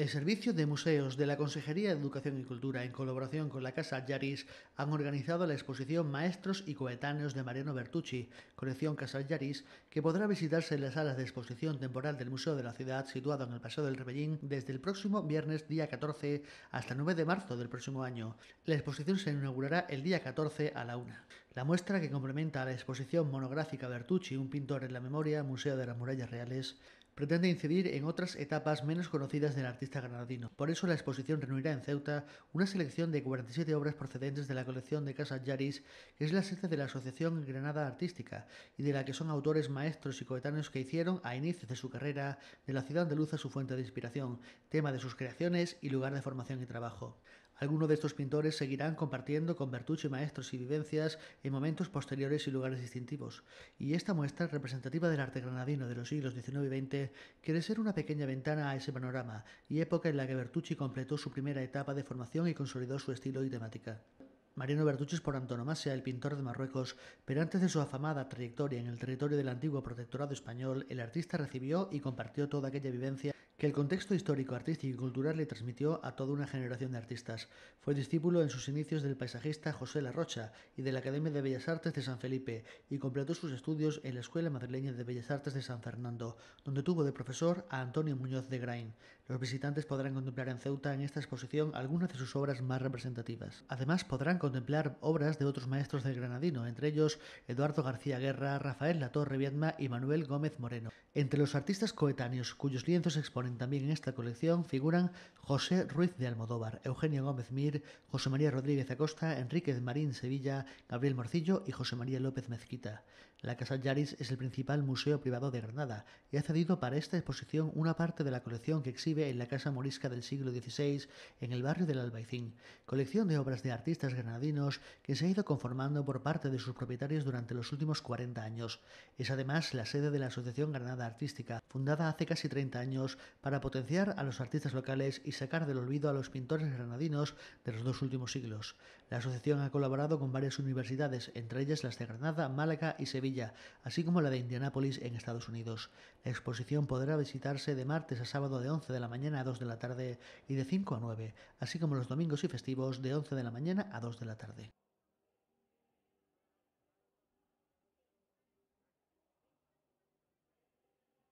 El Servicio de Museos de la Consejería de Educación y Cultura, en colaboración con la Casa Asjaris, han organizado la exposición Maestros y Coetáneos de Mariano Bertuchi, colección Casa Asjaris, que podrá visitarse en las salas de exposición temporal del Museo de la Ciudad, situado en el Paseo del Revellín, desde el próximo viernes día 14 hasta 9 de marzo del próximo año. La exposición se inaugurará el día 14 a la 1. La muestra, que complementa a la exposición monográfica Bertuchi, un pintor en la memoria, Museo de las Murallas Reales, pretende incidir en otras etapas menos conocidas del artista granadino. Por eso la exposición reunirá en Ceuta una selección de 47 obras procedentes de la colección de Casa Asjaris, que es la sede de la Asociación Granada Artística, y de la que son autores maestros y coetáneos que hicieron, a inicios de su carrera, de la ciudad andaluza su fuente de inspiración, tema de sus creaciones y lugar de formación y trabajo. Algunos de estos pintores seguirán compartiendo con Bertuchi maestros y vivencias en momentos posteriores y lugares distintivos. Y esta muestra, representativa del arte granadino de los siglos XIX y XX, quiere ser una pequeña ventana a ese panorama y época en la que Bertuchi completó su primera etapa de formación y consolidó su estilo y temática. Mariano Bertuchi es por antonomasia el pintor de Marruecos, pero antes de su afamada trayectoria en el territorio del antiguo protectorado español, el artista recibió y compartió toda aquella vivencia que el contexto histórico, artístico y cultural le transmitió a toda una generación de artistas. Fue discípulo en sus inicios del paisajista José Larrocha y de la Academia de Bellas Artes de San Felipe, y completó sus estudios en la Escuela Madrileña de Bellas Artes de San Fernando, donde tuvo de profesor a Antonio Muñoz de Graín. Los visitantes podrán contemplar en Ceuta, en esta exposición, algunas de sus obras más representativas. Además, podrán contemplar obras de otros maestros del granadino, entre ellos Eduardo García Guerra, Rafael Latorre Viedma y Manuel Gómez Moreno. Entre los artistas coetáneos cuyos lienzos exponen también en esta colección figuran José Ruiz de Almodóvar, Eugenio Gómez Mir, José María Rodríguez Acosta, Enrique de Marín Sevilla, Gabriel Morcillo y José María López Mezquita. La Casa Asjaris es el principal museo privado de Granada y ha cedido para esta exposición una parte de la colección que exhibe en la Casa Morisca del siglo XVI en el barrio del Albaicín, colección de obras de artistas granadinos que se ha ido conformando por parte de sus propietarios durante los últimos 40 años. Es además la sede de la Asociación Granada Artística, fundada hace casi 30 años para potenciar a los artistas locales y sacar del olvido a los pintores granadinos de los dos últimos siglos. La asociación ha colaborado con varias universidades, entre ellas las de Granada, Málaga y Sevilla, así como la de Indianápolis en Estados Unidos. La exposición podrá visitarse de martes a sábado de 11 de la mañana a 2 de la tarde y de 5 a 9, así como los domingos y festivos de 11 de la mañana a 2 de la tarde.